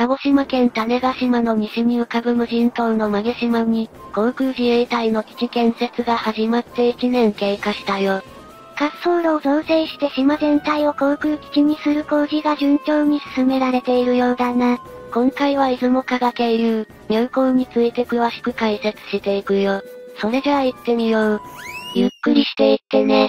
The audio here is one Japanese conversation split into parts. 鹿児島県種子島の西に浮かぶ無人島の馬毛島に、航空自衛隊の基地建設が始まって1年経過したよ。滑走路を造成して島全体を航空基地にする工事が順調に進められているようだな。今回は出雲加賀経由、入港について詳しく解説していくよ。それじゃあ行ってみよう。ゆっくりしていってね。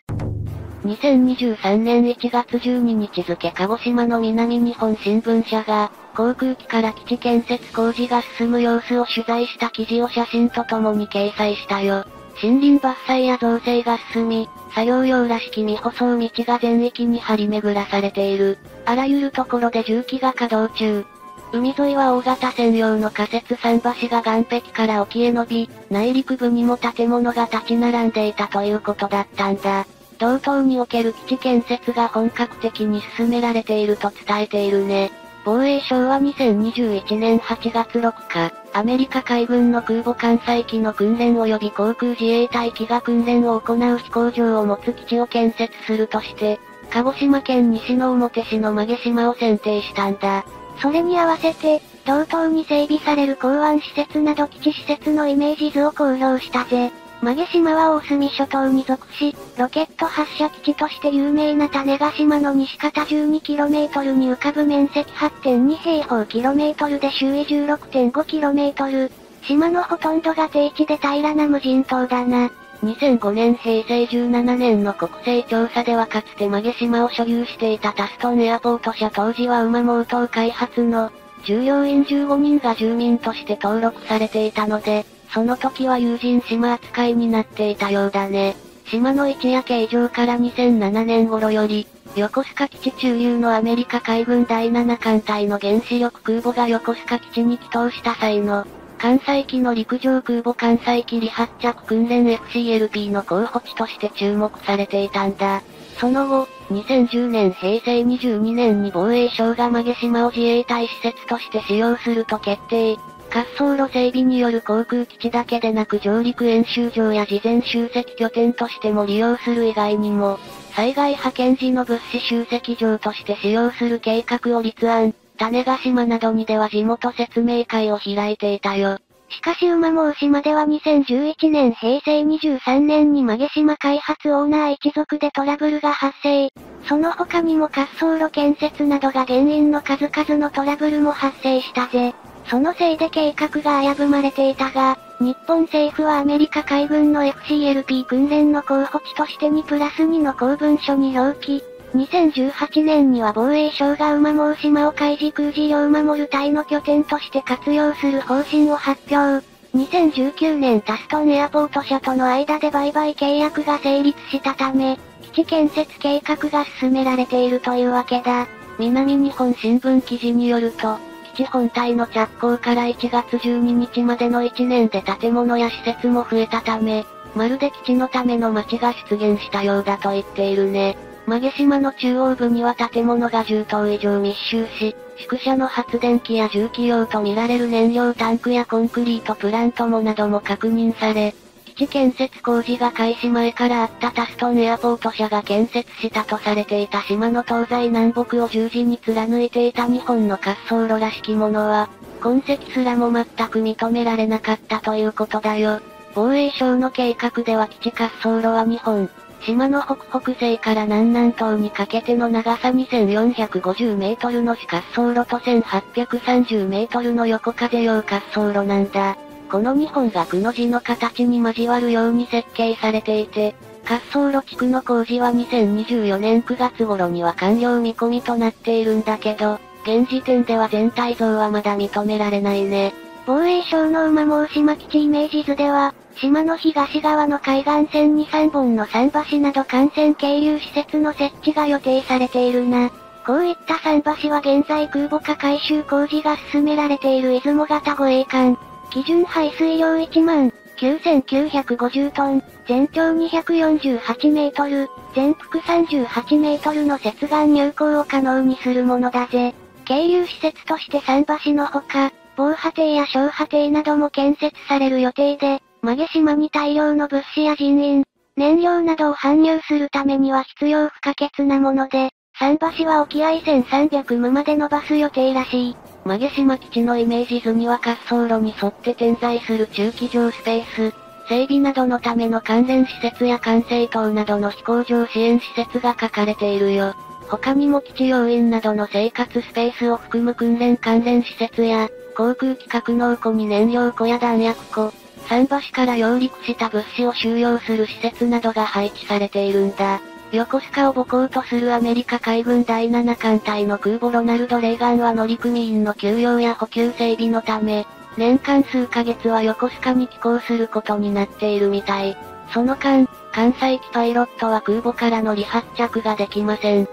2023年1月12日付、鹿児島の南日本新聞社が、航空機から基地建設工事が進む様子を取材した記事を写真とともに掲載したよ。森林伐採や造成が進み、作業用らしき未舗装道が全域に張り巡らされている。あらゆるところで重機が稼働中。海沿いは大型専用の仮設桟橋が岸壁から沖へ伸び、内陸部にも建物が立ち並んでいたということだったんだ。道東における基地建設が本格的に進められていると伝えているね。防衛省は2021年8月6日、アメリカ海軍の空母艦載機の訓練及び航空自衛隊機が訓練を行う飛行場を持つ基地を建設するとして、鹿児島県西之表市の馬毛島を選定したんだ。それに合わせて、道東に整備される港湾施設など基地施設のイメージ図を公表したぜ。馬毛島は大隅諸島に属し、ロケット発射基地として有名な種子島の西方 12km に浮かぶ面積 8.2 平方 km で周囲 16.5km。島のほとんどが低地で平らな無人島だな。2005年平成17年の国勢調査ではかつて馬毛島を所有していたタストンエアポート社当時は馬毛島開発の従業員15人が住民として登録されていたので、その時は有人島扱いになっていたようだね。島の位置や形状から2007年頃より、横須賀基地駐留のアメリカ海軍第7艦隊の原子力空母が横須賀基地に帰島した際の、艦載機の陸上空母艦載機離発着訓練 FCLP の候補地として注目されていたんだ。その後、2010年平成22年に防衛省が馬毛島を自衛隊施設として使用すると決定。滑走路整備による航空基地だけでなく上陸演習場や事前集積拠点としても利用する以外にも、災害派遣時の物資集積場として使用する計画を立案、種子島などにでは地元説明会を開いていたよ。しかし馬毛島では2011年平成23年に馬毛島開発オーナー一族でトラブルが発生。その他にも滑走路建設などが原因の数々のトラブルも発生したぜ。そのせいで計画が危ぶまれていたが、日本政府はアメリカ海軍の FCLP 訓練の候補地として2プラス2の公文書に表記。2018年には防衛省が馬毛島を海自空自両守る隊の拠点として活用する方針を発表。2019年タストンエアポート社との間で売買契約が成立したため、基地建設計画が進められているというわけだ。南日本新聞記事によると、基地本体の着工から1月12日までの1年で建物や施設も増えたため、まるで基地のための街が出現したようだと言っているね。馬毛島の中央部には建物が10棟以上密集し、宿舎の発電機や重機用と見られる燃料タンクやコンクリートプラントもなども確認され、基地建設工事が開始前からあったタストンエアポート社が建設したとされていた島の東西南北を十字に貫いていた2本の滑走路らしきものは、痕跡すらも全く認められなかったということだよ。防衛省の計画では基地滑走路は2本、島の北北西から南南東にかけての長さ2450メートルの主滑走路と1830メートルの横風用滑走路なんだ。この2本がくの字の形に交わるように設計されていて、滑走路地区の工事は2024年9月頃には完了見込みとなっているんだけど、現時点では全体像はまだ認められないね。防衛省の馬毛島基地イメージ図では、島の東側の海岸線に3本の桟橋など幹線係留施設の設置が予定されているな。こういった桟橋は現在空母化改修工事が進められている出雲型護衛艦。基準排水量19950トン、全長248メートル、全幅38メートルの接岸入港を可能にするものだぜ。係留施設として桟橋のほか、防波堤や小波堤なども建設される予定で、馬毛島に大量の物資や人員、燃料などを搬入するためには必要不可欠なもので、桟橋は沖合1300無まで伸ばす予定らしい。馬毛島基地のイメージ図には滑走路に沿って点在する駐機場スペース、整備などのための関連施設や管制塔などの飛行場支援施設が書かれているよ。他にも基地要員などの生活スペースを含む訓練関連施設や、航空機格納庫に燃料庫や弾薬庫、桟橋から揚陸した物資を収容する施設などが配置されているんだ。横須賀を母港とするアメリカ海軍第7艦隊の空母ロナルド・レーガンは乗組員の給養や補給整備のため、年間数ヶ月は横須賀に寄港することになっているみたい。その間、関西機パイロットは空母からの離発着ができません。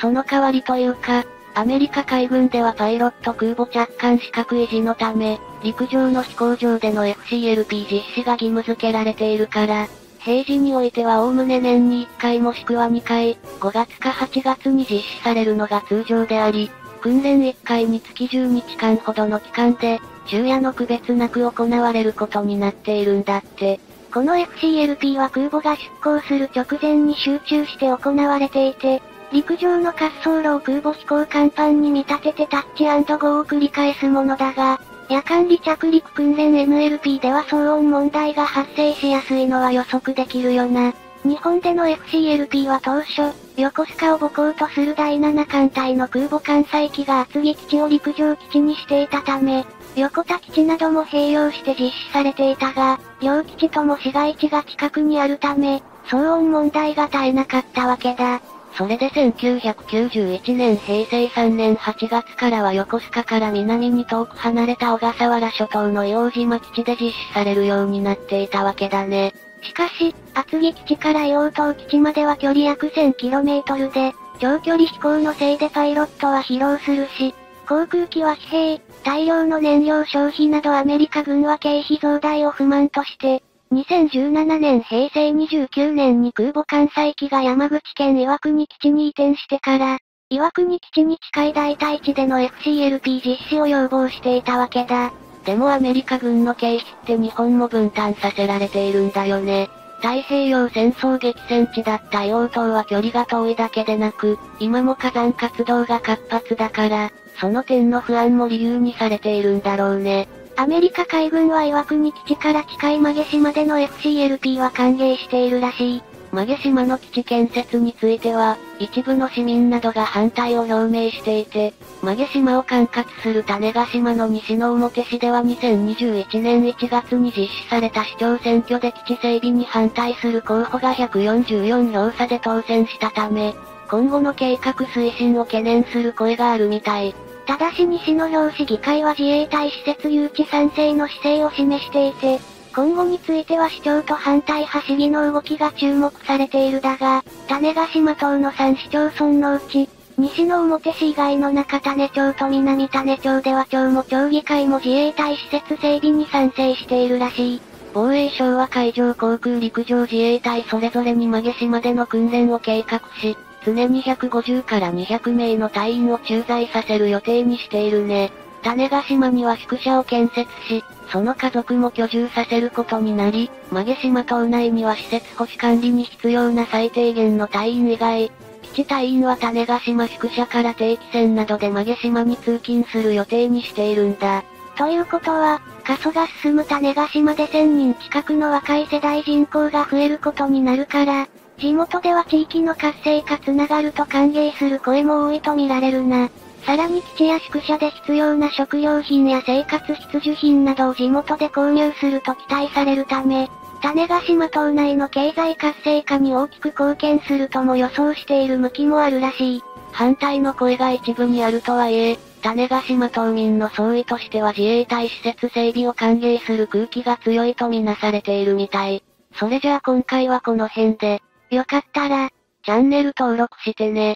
その代わりというか、アメリカ海軍ではパイロット空母着艦資格維持のため、陸上の飛行場での FCLP 実施が義務付けられているから、平時においては概ね年に1回もしくは2回、5月か8月に実施されるのが通常であり、訓練1回につき10日間ほどの期間で、昼夜の区別なく行われることになっているんだって。この FCLP は空母が出港する直前に集中して行われていて、陸上の滑走路を空母飛行甲板に見立ててタッチ&ゴーを繰り返すものだが、夜間離着陸訓練 NLP では騒音問題が発生しやすいのは予測できるよな。日本での FCLP は当初、横須賀を母港とする第7艦隊の空母関西機が厚木基地を陸上基地にしていたため、横田基地なども併用して実施されていたが、両基地とも市街地が近くにあるため、騒音問題が絶えなかったわけだ。それで1991年平成3年8月からは横須賀から南に遠く離れた小笠原諸島の硫黄島基地で実施されるようになっていたわけだね。しかし、厚木基地から硫黄島基地までは距離約 1000km で、長距離飛行のせいでパイロットは疲労するし、航空機は疲弊、大量の燃料消費などアメリカ軍は経費増大を不満として、2017年平成29年に空母関西機が山口県岩国基地に移転してから、岩国基地に近い代替地での FCLP 実施を要望していたわけだ。でもアメリカ軍の経費って日本も分担させられているんだよね。太平洋戦争激戦地だった硫黄島は距離が遠いだけでなく、今も火山活動が活発だから、その点の不安も理由にされているんだろうね。アメリカ海軍は岩国基地から近い馬毛島での FCLP は歓迎しているらしい。馬毛島の基地建設については、一部の市民などが反対を表明していて、馬毛島を管轄する種子島の西之表市では2021年1月に実施された市長選挙で基地整備に反対する候補が144票差で当選したため、今後の計画推進を懸念する声があるみたい。ただし西之表市議会は自衛隊施設誘致賛成の姿勢を示していて、今後については市長と反対派市議の動きが注目されているだが、種子島等の3市町村のうち、西之表市以外の中種子町と南種子町では町も町議会も自衛隊施設整備に賛成しているらしい。防衛省は海上航空陸上自衛隊それぞれに馬毛島での訓練を計画し、常に150から200名の隊員を駐在させる予定にしているね。種子島には宿舎を建設し、その家族も居住させることになり、馬毛島島内には施設保守管理に必要な最低限の隊員以外、基地隊員は種子島宿舎から定期船などで馬毛島に通勤する予定にしているんだ。ということは、過疎が進む種子島で1000人近くの若い世代人口が増えることになるから、地元では地域の活性化つながると歓迎する声も多いと見られるな。さらに基地や宿舎で必要な食料品や生活必需品などを地元で購入すると期待されるため、種子島島内の経済活性化に大きく貢献するとも予想している向きもあるらしい。反対の声が一部にあるとはいえ、種子島島民の総意としては自衛隊施設整備を歓迎する空気が強いとみなされているみたい。それじゃあ今回はこの辺で。よかったら、チャンネル登録してね。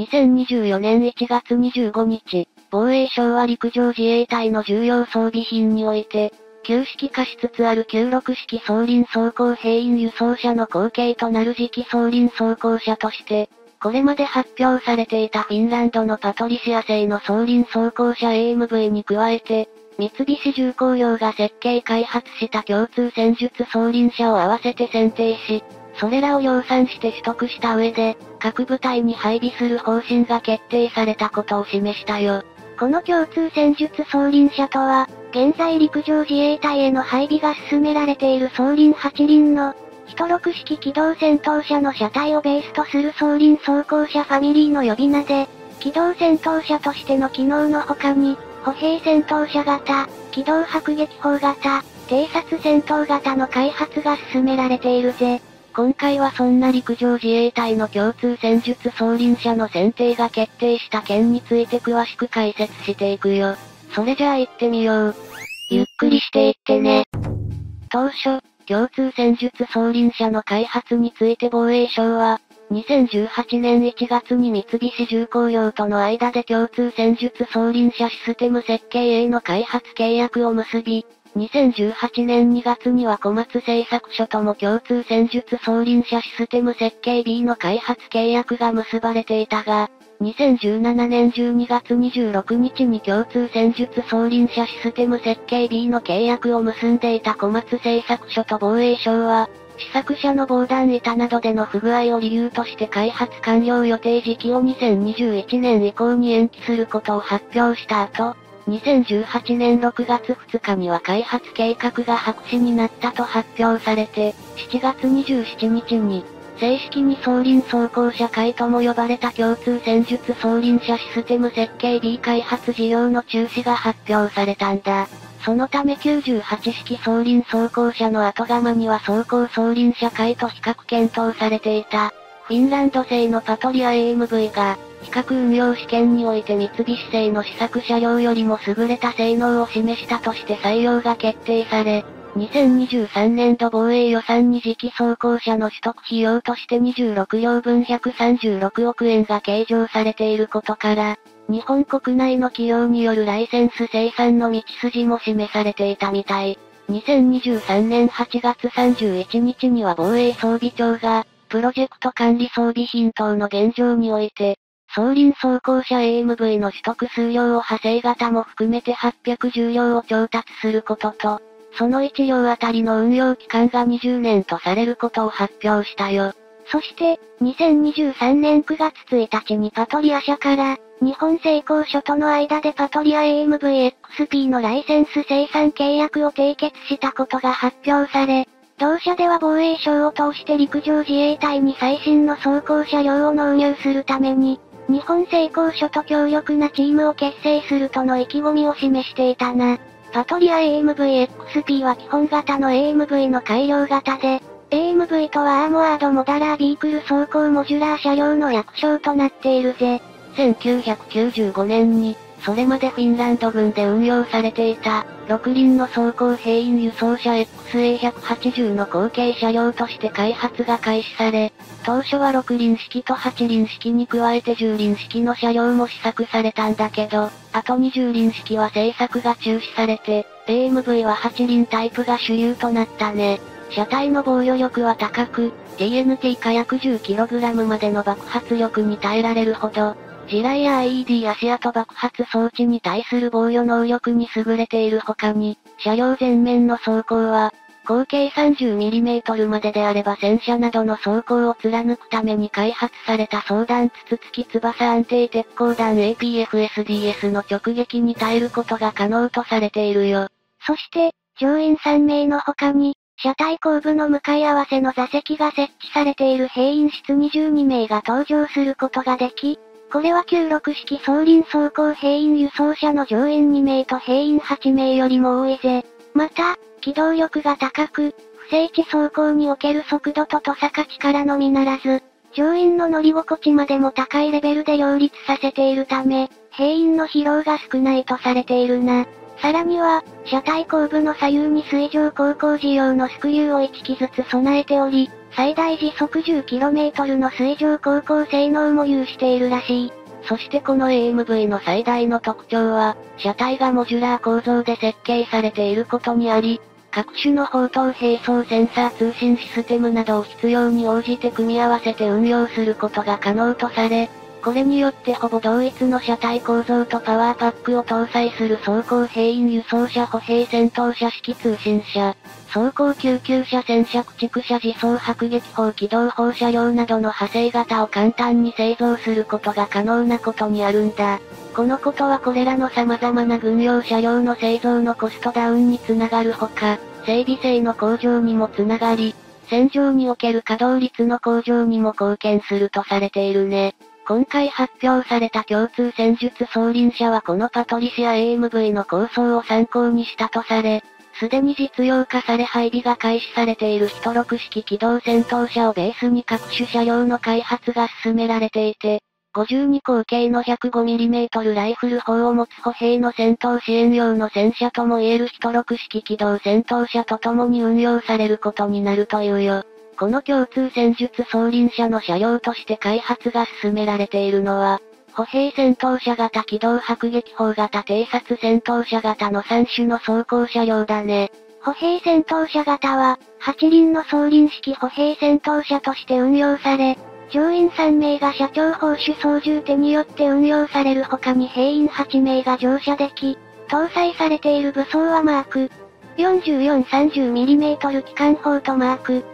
2024年1月25日、防衛省は陸上自衛隊の重要装備品において、旧式化しつつある96式装輪装甲兵員輸送車の後継となる次期装輪装甲車として、これまで発表されていたフィンランドのパトリシア製の装輪装甲車 AMV に加えて、三菱重工業が設計開発した共通戦術装輪車を合わせて選定し、それらを量産して取得した上で、各部隊に配備する方針が決定されたことを示したよ。この共通戦術装輪車とは、現在陸上自衛隊への配備が進められている装輪8輪の、1-6式機動戦闘車の車体をベースとする装輪装甲車ファミリーの呼び名で、機動戦闘車としての機能の他に、歩兵戦闘車型、機動迫撃砲型、偵察戦闘型の開発が進められているぜ。今回はそんな陸上自衛隊の共通戦術装輪車の選定が決定した件について詳しく解説していくよ。それじゃあ行ってみよう。ゆっくりしていってね。当初、共通戦術装輪車の開発について防衛省は、2018年1月に三菱重工業との間で共通戦術装輪車システム設計 A の開発契約を結び、2018年2月には小松製作所とも共通戦術装輪車システム設計 B の開発契約が結ばれていたが、2017年12月26日に共通戦術装輪車システム設計 B の契約を結んでいた小松製作所と防衛省は、試作車の防弾板などでの不具合を理由として開発完了予定時期を2021年以降に延期することを発表した後、2018年6月2日には開発計画が白紙になったと発表されて、7月27日に、正式に装輪装甲車会とも呼ばれた共通戦術装輪車システム設計 B 開発事業の中止が発表されたんだ。そのため98式装輪装甲車の後釜には装甲装輪車会と比較検討されていた、フィンランド製のパトリア AMV が、比較運用試験において三菱製の試作車両よりも優れた性能を示したとして採用が決定され、2023年度防衛予算に次期装甲車の取得費用として26両分136億円が計上されていることから、日本国内の企業によるライセンス生産の道筋も示されていたみたい。2023年8月31日には防衛装備庁が、プロジェクト管理装備品等の現状において、装輪装甲車 AMV の取得数量を派生型も含めて810両を調達することと、その1両あたりの運用期間が20年とされることを発表したよ。そして、2023年9月1日にパトリア社から、日本製鋼所との間でパトリア AMVXP のライセンス生産契約を締結したことが発表され、同社では防衛省を通して陸上自衛隊に最新の装甲車両を納入するために、日本製鋼所と強力なチームを結成するとの意気込みを示していたな。パトリア AMVXP は基本型の AMV の改良型で、AMV とはアーモアードモダラービークル装甲モジュラー車両の略称となっているぜ。1995年に、それまでフィンランド軍で運用されていた、6輪の装甲兵員輸送車 XA180 の後継車両として開発が開始され、当初は6輪式と8輪式に加えて10輪式の車両も試作されたんだけど、あと20輪式は製作が中止されて、AMV は8輪タイプが主流となったね。車体の防御力は高く、TNT 火薬 10kg までの爆発力に耐えられるほど、地雷や IED 足跡爆発装置に対する防御能力に優れている他に、車両前面の装甲は、口径 30mm までであれば戦車などの装甲を貫くために開発された装弾筒付き翼安定鉄鋼弾 APFSDS の直撃に耐えることが可能とされているよ。そして、乗員3名の他に、車体後部の向かい合わせの座席が設置されている兵員室22名が搭乗することができ、これは96式装輪装甲兵員輸送車の乗員2名と兵員8名よりも多いぜ。また、機動力が高く、不整地走行における速度とトサカ力のみならず、乗員の乗り心地までも高いレベルで両立させているため、兵員の疲労が少ないとされているな。さらには、車体後部の左右に水上航行時用のスクリューを1機ずつ備えており、最大時速 10km の水上航行性能も有しているらしい。そしてこの AMV の最大の特徴は、車体がモジュラー構造で設計されていることにあり、各種の砲塔並走センサー通信システムなどを必要に応じて組み合わせて運用することが可能とされ、これによってほぼ同一の車体構造とパワーパックを搭載する装甲兵員輸送車歩兵戦闘車式通信車、走行救急車、戦車、駆逐車、自走迫撃砲、機動砲車両などの派生型を簡単に製造することが可能なことにあるんだ。このことはこれらの様々な軍用車両の製造のコストダウンにつながるほか、整備性の向上にもつながり、戦場における稼働率の向上にも貢献するとされているね。今回発表された共通戦術装輪車はこのパトリシア AMV の構想を参考にしたとされ、すでに実用化され配備が開始されているヒト6式機動戦闘車をベースに各種車両の開発が進められていて、52口径の 105mm ライフル砲を持つ歩兵の戦闘支援用の戦車ともいえるヒト6式機動戦闘車と共に運用されることになるというよ。この共通戦術装輪車の車両として開発が進められているのは、歩兵戦闘車型、機動迫撃砲型、偵察戦闘車型の3種の装甲車両だね。歩兵戦闘車型は、8輪の装輪式歩兵戦闘車として運用され、乗員3名が車長砲手操縦手によって運用される他に兵員8名が乗車でき、搭載されている武装はマーク 44-30mm 機関砲とマーク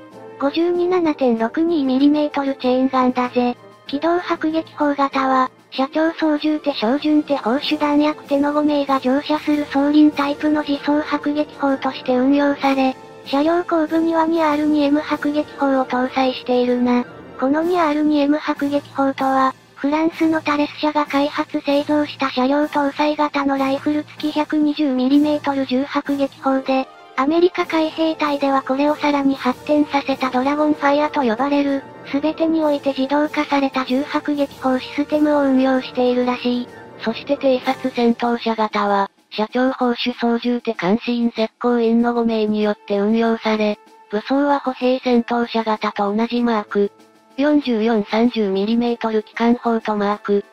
52-7.62mm チェーンガンだぜ。機動迫撃砲型は、車長操縦手照準手砲手弾薬手の5名が乗車する装輪タイプの自走迫撃砲として運用され、車両後部には 2R2M 迫撃砲を搭載しているな。この 2R2M 迫撃砲とは、フランスのタレス社が開発製造した車両搭載型のライフル付き 120mm 重迫撃砲で、アメリカ海兵隊ではこれをさらに発展させたドラゴンファイアと呼ばれる、すべてにおいて自動化された重迫撃砲システムを運用しているらしい。そして偵察戦闘車型は、車長砲手操縦手監視員石膏員の5名によって運用され、武装は歩兵戦闘車型と同じマーク。44-30mm 機関砲とマーク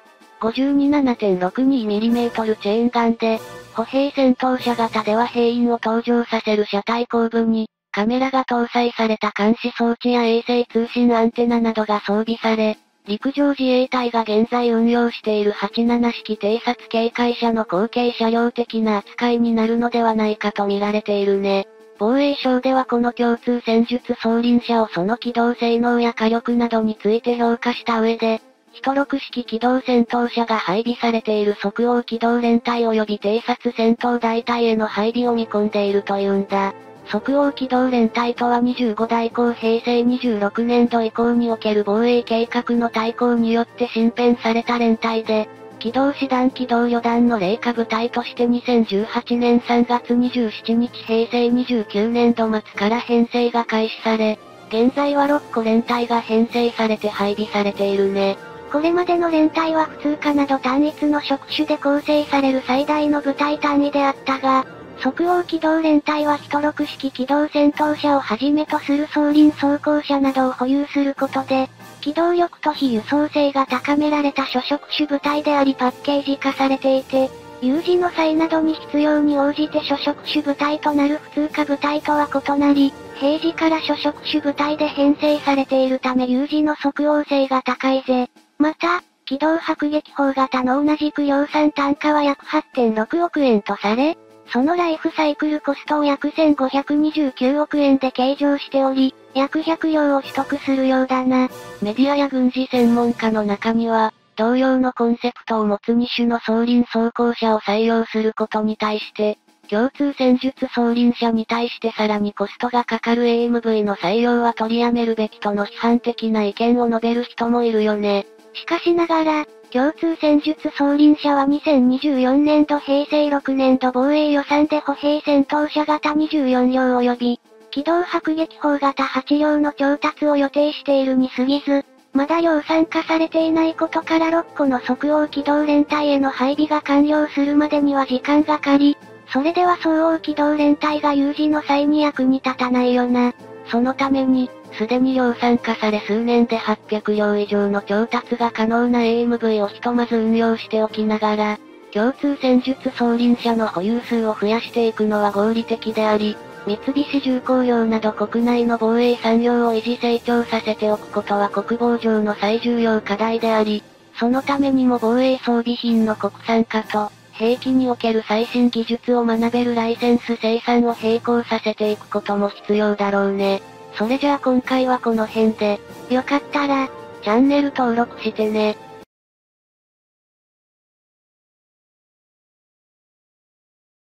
52-7.62mm チェーンガンで、歩兵戦闘車型では兵員を登場させる車体後部に、カメラが搭載された監視装置や衛星通信アンテナなどが装備され、陸上自衛隊が現在運用している87式偵察警戒車の後継車両的な扱いになるのではないかと見られているね。防衛省ではこの共通戦術装輪車をその機動性能や火力などについて評価した上で、ヒト6式機動戦闘車が配備されている即応機動連隊及び偵察戦闘大隊への配備を見込んでいるというんだ。即応機動連隊とは25代以降平成26年度以降における防衛計画の大綱によって新編された連隊で、機動師団機動旅団の隷下部隊として2018年3月27日平成29年度末から編成が開始され、現在は6個連隊が編成されて配備されているね。これまでの連隊は普通科など単一の職種で構成される最大の部隊単位であったが、即応機動連隊はヒト6式機動戦闘車をはじめとする装輪装甲車などを保有することで、機動力と非輸送性が高められた諸職種部隊でありパッケージ化されていて、有事の際などに必要に応じて諸職種部隊となる普通科部隊とは異なり、平時から諸職種部隊で編成されているため有事の即応性が高いぜ。また、機動迫撃砲型の同じく量産単価は約 8.6 億円とされ、そのライフサイクルコストを約1529億円で計上しており、約100両を取得するようだな。メディアや軍事専門家の中には、同様のコンセプトを持つ2種の装輪装甲車を採用することに対して、共通戦術装輪車に対してさらにコストがかかる AMV の採用は取りやめるべきとの批判的な意見を述べる人もいるよね。しかしながら、共通戦術装輪車は2024年度平成6年度防衛予算で歩兵戦闘車型24両及び、機動迫撃砲型8両の調達を予定しているに過ぎず、まだ量産化されていないことから6個の即応機動連隊への配備が完了するまでには時間がかかり、それでは相応機動連隊が有事の際に役に立たないよな。そのために、すでに量産化され数年で800両以上の調達が可能な AMV をひとまず運用しておきながら、共通戦術装輪車の保有数を増やしていくのは合理的であり、三菱重工業など国内の防衛産業を維持成長させておくことは国防上の最重要課題であり、そのためにも防衛装備品の国産化と、兵器における最新技術を学べるライセンス生産を並行させていくことも必要だろうね。それじゃあ今回はこの辺で、よかったら、チャンネル登録してね。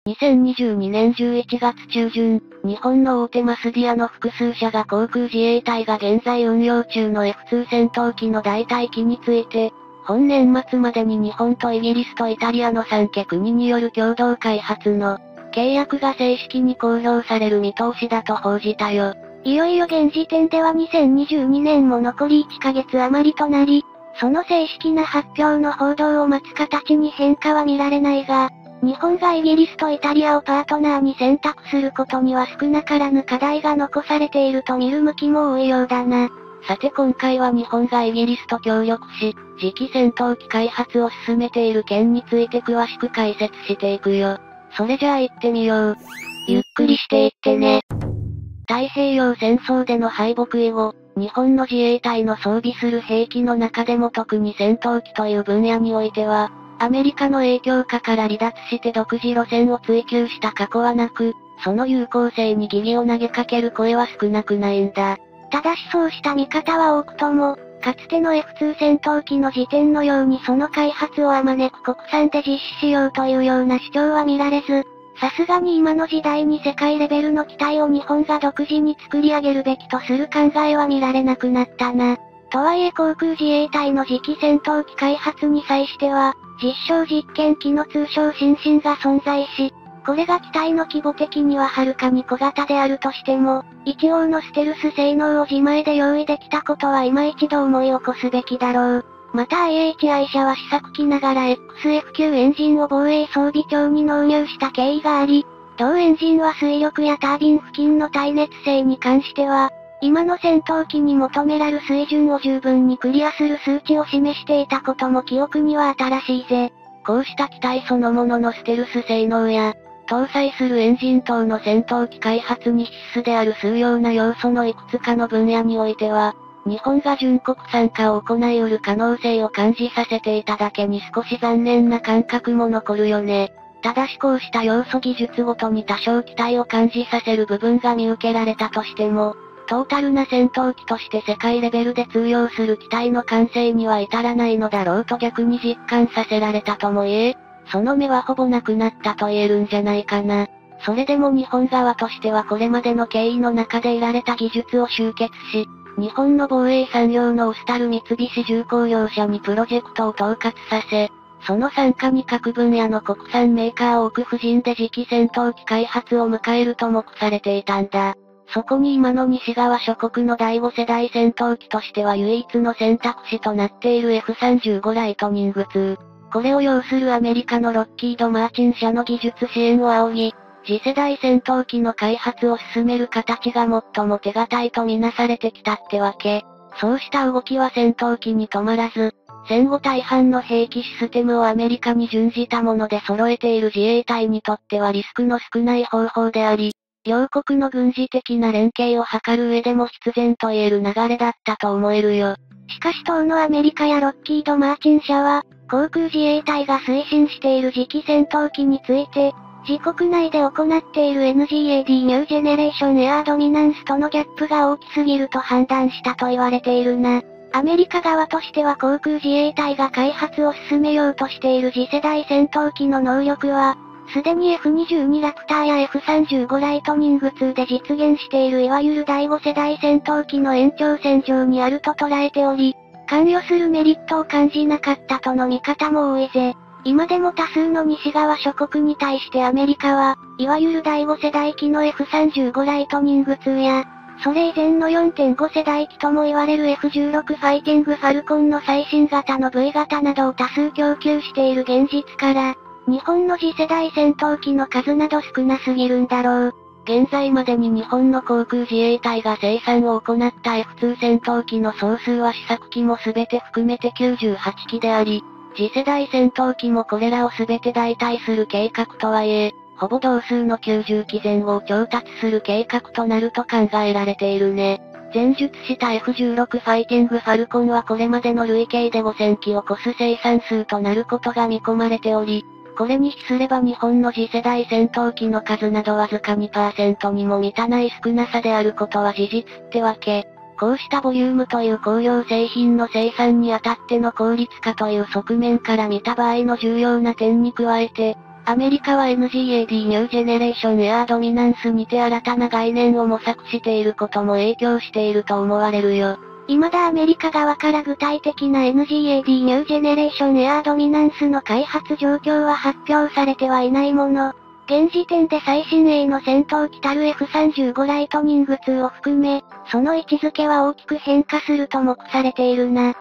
2022年11月中旬、日本の大手マスディアの複数社が航空自衛隊が現在運用中の F2 戦闘機の代替機について、本年末までに日本とイギリスとイタリアの3カ国による共同開発の契約が正式に公表される見通しだと報じたよ。いよいよ現時点では2022年も残り1ヶ月余りとなり、その正式な発表の報道を待つ形に変化は見られないが、日本がイギリスとイタリアをパートナーに選択することには少なからぬ課題が残されていると見る向きも多いようだな。さて今回は日本がイギリスと協力し、次期戦闘機開発を進めている件について詳しく解説していくよ。それじゃあ行ってみよう。ゆっくりしていってね。太平洋戦争での敗北以後、日本の自衛隊の装備する兵器の中でも特に戦闘機という分野においては、アメリカの影響下から離脱して独自路線を追求した過去はなく、その有効性に疑義を投げかける声は少なくないんだ。ただしそうした見方は多くとも、かつての F2 戦闘機の時点のようにその開発をあまねく国産で実施しようというような主張は見られず、さすがに今の時代に世界レベルの機体を日本が独自に作り上げるべきとする考えは見られなくなったな。とはいえ航空自衛隊の次期戦闘機開発に際しては、実証実験機の通称シンシンが存在し、これが機体の規模的にははるかに小型であるとしても、一応のステルス性能を自前で用意できたことは今一度思い起こすべきだろう。また IHI 社は試作機ながら XF9 エンジンを防衛装備庁に納入した経緯があり、同エンジンは水力やタービン付近の耐熱性に関しては、今の戦闘機に求められる水準を十分にクリアする数値を示していたことも記憶には新しいぜ。こうした機体そのもののステルス性能や、搭載するエンジン等の戦闘機開発に必須である数量な要素のいくつかの分野においては、日本が純国産化を行い得る可能性を感じさせていただけに少し残念な感覚も残るよね。ただしこうした要素技術ごとに多少期待を感じさせる部分が見受けられたとしても、トータルな戦闘機として世界レベルで通用する機体の完成には至らないのだろうと逆に実感させられたとも言え、その目はほぼなくなったと言えるんじゃないかな。それでも日本側としてはこれまでの経緯の中で得られた技術を集結し、日本の防衛産業の推したる三菱重工業社にプロジェクトを統括させ、その傘下に各分野の国産メーカーを置く布陣で次期戦闘機開発を迎えると目されていたんだ。そこに今の西側諸国の第5世代戦闘機としては唯一の選択肢となっている F35 ライトニング2。これを擁するアメリカのロッキード・マーチン社の技術支援を仰ぎ、次世代戦闘機の開発を進める形が最も手堅いとみなされてきたってわけ。そうした動きは戦闘機に止まらず、戦後大半の兵器システムをアメリカに準じたもので揃えている自衛隊にとってはリスクの少ない方法であり、両国の軍事的な連携を図る上でも必然と言える流れだったと思えるよ。しかし当のアメリカやロッキード・マーチン社は、航空自衛隊が推進している次期戦闘機について、自国内で行っている NGAD ニュージェネレーションエアードミナンスとのギャップが大きすぎると判断したと言われているな。アメリカ側としては航空自衛隊が開発を進めようとしている次世代戦闘機の能力は、すでに F22 ラプターや F35 ライトニング2で実現しているいわゆる第5世代戦闘機の延長線上にあると捉えており、関与するメリットを感じなかったとの見方も多いぜ。今でも多数の西側諸国に対してアメリカは、いわゆる第5世代機の F35 ライトニング2や、それ以前の 4.5 世代機とも言われる F16 ファイティングファルコンの最新型の V 型などを多数供給している現実から、日本の次世代戦闘機の数など少なすぎるんだろう。現在までに日本の航空自衛隊が生産を行った F2 戦闘機の総数は試作機も全て含めて98機であり、次世代戦闘機もこれらを全て代替する計画とはいえ、ほぼ同数の90機前後を調達する計画となると考えられているね。前述した F16 ファイティングファルコンはこれまでの累計で5000機を超す生産数となることが見込まれており、これに比すれば日本の次世代戦闘機の数などわずか 2% にも満たない少なさであることは事実ってわけ。こうしたボリュームという工業製品の生産にあたっての効率化という側面から見た場合の重要な点に加えて、アメリカは NGAD ニュージェネレーションエアードミナンスにて新たな概念を模索していることも影響していると思われるよ。未だアメリカ側から具体的な NGAD ニュージェネレーションエアードミナンスの開発状況は発表されてはいないもの。現時点で最新鋭の戦闘機たる F35 ライトニング2を含め、その位置づけは大きく変化すると目されているな。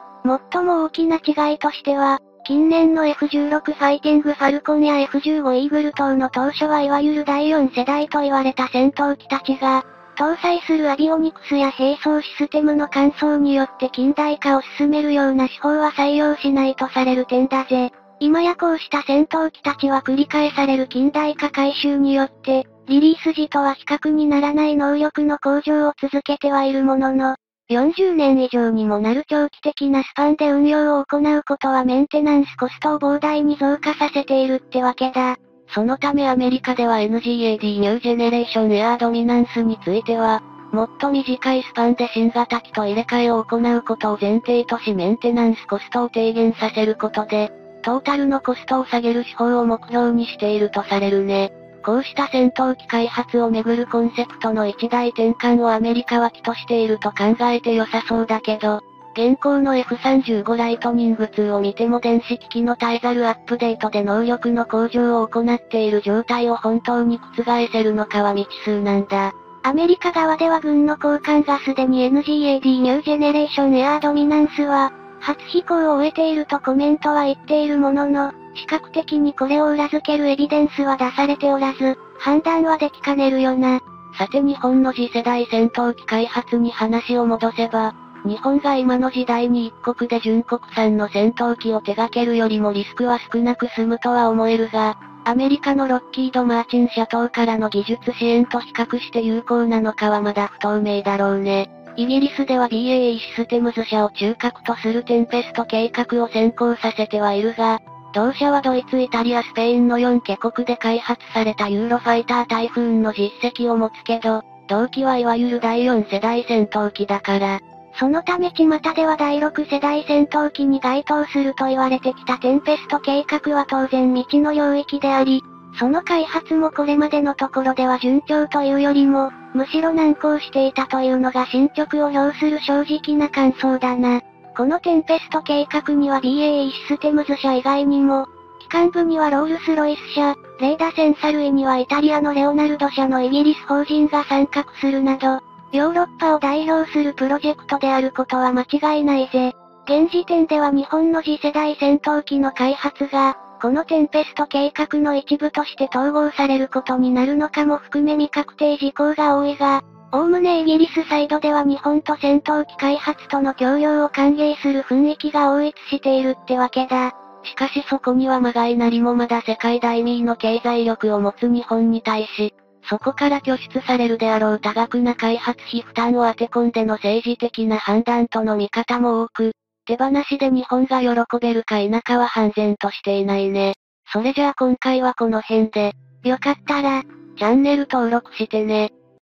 最も大きな違いとしては、近年の F16 ファイティングファルコンや F15 イーグル等の当初はいわゆる第4世代と言われた戦闘機たちが、搭載するアビオニクスや並走システムの換装によって近代化を進めるような手法は採用しないとされる点だぜ。今やこうした戦闘機たちは繰り返される近代化改修によって、リリース時とは比較にならない能力の向上を続けてはいるものの、40年以上にもなる長期的なスパンで運用を行うことはメンテナンスコストを膨大に増加させているってわけだ。そのためアメリカでは NGAD ニュージェネレーションエアードミナンスについては、もっと短いスパンで新型機と入れ替えを行うことを前提としメンテナンスコストを低減させることで、トータルのコストを下げる手法を目標にしているとされるね。こうした戦闘機開発をめぐるコンセプトの一大転換をアメリカは期としていると考えて良さそうだけど、現行の F35 ライトニング2を見ても電子機器の絶えざるアップデートで能力の向上を行っている状態を本当に覆せるのかは未知数なんだ。アメリカ側では軍の高官がすでに NGAD ニュージェネレーションエアードミナンスは、初飛行を終えているとコメントは言っているものの、視覚的にこれを裏付けるエビデンスは出されておらず、判断はできかねるよな。さて日本の次世代戦闘機開発に話を戻せば、日本が今の時代に一国で純国産の戦闘機を手掛けるよりもリスクは少なく済むとは思えるが、アメリカのロッキード・マーチン社等からの技術支援と比較して有効なのかはまだ不透明だろうね。イギリスでは BAE システムズ社を中核とするテンペスト計画を先行させてはいるが、同社はドイツ、イタリア、スペインの4カ国で開発されたユーロファイタータイフーンの実績を持つけど、同機はいわゆる第4世代戦闘機だから。そのため巷では第6世代戦闘機に該当すると言われてきたテンペスト計画は当然未知の領域であり、その開発もこれまでのところでは順調というよりも、むしろ難航していたというのが進捗を表する正直な感想だな。このテンペスト計画には BAE システムズ社以外にも、機関部にはロールスロイス社、レーダセンサ類にはイタリアのレオナルド社のイギリス法人が参画するなど、ヨーロッパを代表するプロジェクトであることは間違いないぜ。現時点では日本の次世代戦闘機の開発が、このテンペスト計画の一部として統合されることになるのかも含め未確定事項が多いが、おおむねイギリスサイドでは日本と戦闘機開発との協業を歓迎する雰囲気が応一しているってわけだ。しかしそこにはまがいなりもまだ世界第2位の経済力を持つ日本に対し、そこから拠出されるであろう多額な開発費負担を当て込んでの政治的な判断との見方も多く、手放しで日本が喜べるか否かは判然としていないね。それじゃあ今回はこの辺で、よかったら、チャンネル登録してね。